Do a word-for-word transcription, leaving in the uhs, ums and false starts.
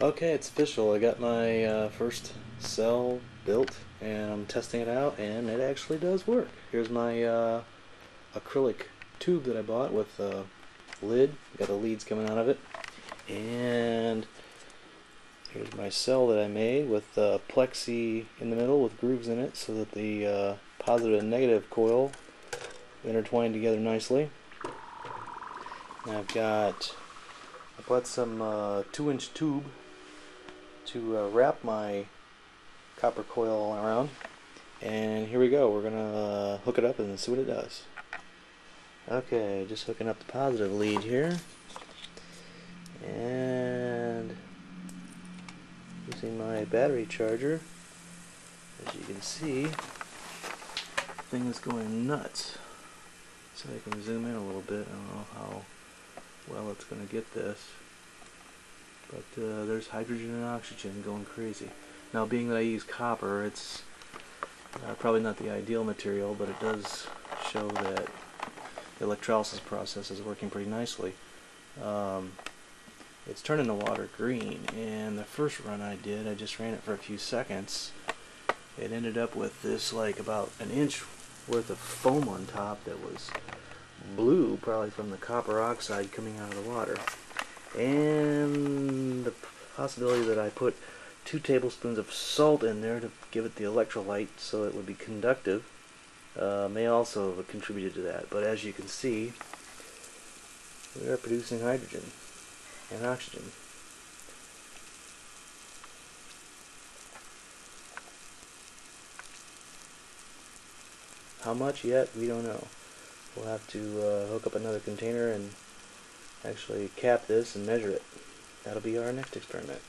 Okay, it's official. I got my uh, first cell built and I'm testing it out, and it actually does work. Here's my uh, acrylic tube that I bought with a lid. Got the leads coming out of it, and here's my cell that I made with uh, plexi in the middle with grooves in it so that the uh, positive and negative coil intertwine together nicely. And I've got, I bought some uh, two inch tube to uh, wrap my copper coil around, and here we go. We're gonna uh, hook it up and see what it does. Okay, just hooking up the positive lead here and using my battery charger. As you can see, the thing is going nuts. So I can zoom in a little bit. I don't know how well it's gonna get this, but uh, there's hydrogen and oxygen going crazy. Now, being that I use copper, it's uh, probably not the ideal material, but it does show that the electrolysis process is working pretty nicely. Um, it's turning the water green, and the first run I did, I just ran it for a few seconds. It ended up with this, like, about an inch worth of foam on top that was blue, probably from the copper oxide coming out of the water. And the possibility that I put two tablespoons of salt in there to give it the electrolyte so it would be conductive uh, may also have contributed to that. But as you can see, we are producing hydrogen and oxygen. How much yet? We don't know. We'll have to uh, hook up another container and actually cap this and measure it. That'll be our next experiment.